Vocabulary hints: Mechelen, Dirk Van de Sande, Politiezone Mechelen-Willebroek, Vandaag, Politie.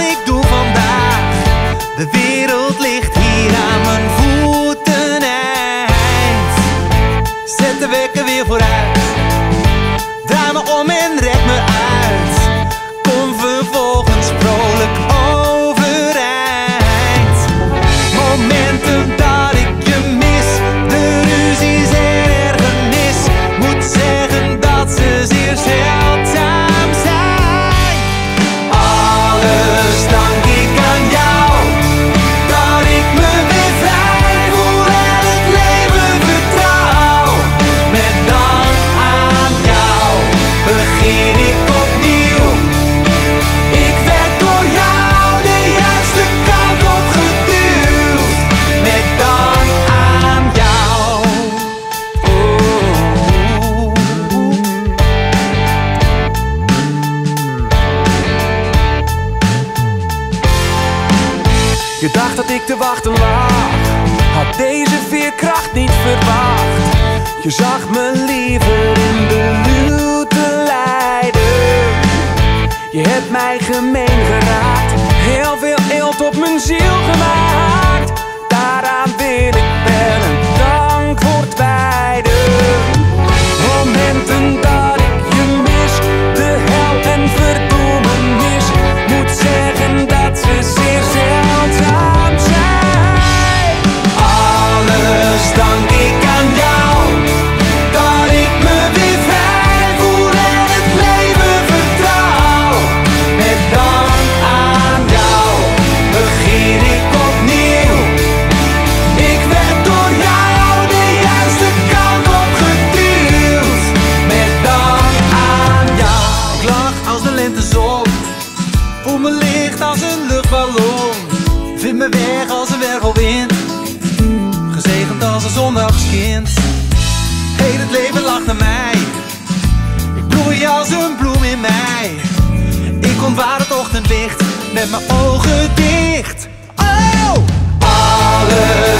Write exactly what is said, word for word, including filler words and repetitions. ik doe vandaag. De wereld ligt hier aan mijn voeten eind. Zet de wekker weer vooruit, draai me om en red me uit. Kom vervolgens vrolijk overeind. Momenten dat ik je mis, de ruzies en ergernis, moet zeggen dat ze zeer zeldzaam. Je dacht dat ik te wachten lag, had deze veerkracht niet verwacht. Je zag me liever in de luwte lijden. Je hebt mij gemeen geraakt, heel veel eelt op mijn ziel gemaakt. Daaraan wil ik wel een dank voor het wijden. Momenten dat ik je mis, de hel en verdoemenis, moet zeggen dat ze zeer zeer. Alles dank ik aan jou, dat ik me weer vrij voel en het leven vertrouw. Met dank aan jou begin ik opnieuw. Ik werd door jou de juiste kant op geduwd. Met dank aan jou. Ik lach als de lentezon, voel me licht als een luchtballon. Vind me weg als een wervelwind, gezegend als een zondagskind. Heel het leven lacht naar mij, ik bloei als een bloem in mij. Ik ontwaar het ochtendlicht met mijn ogen dicht. Oh! Alles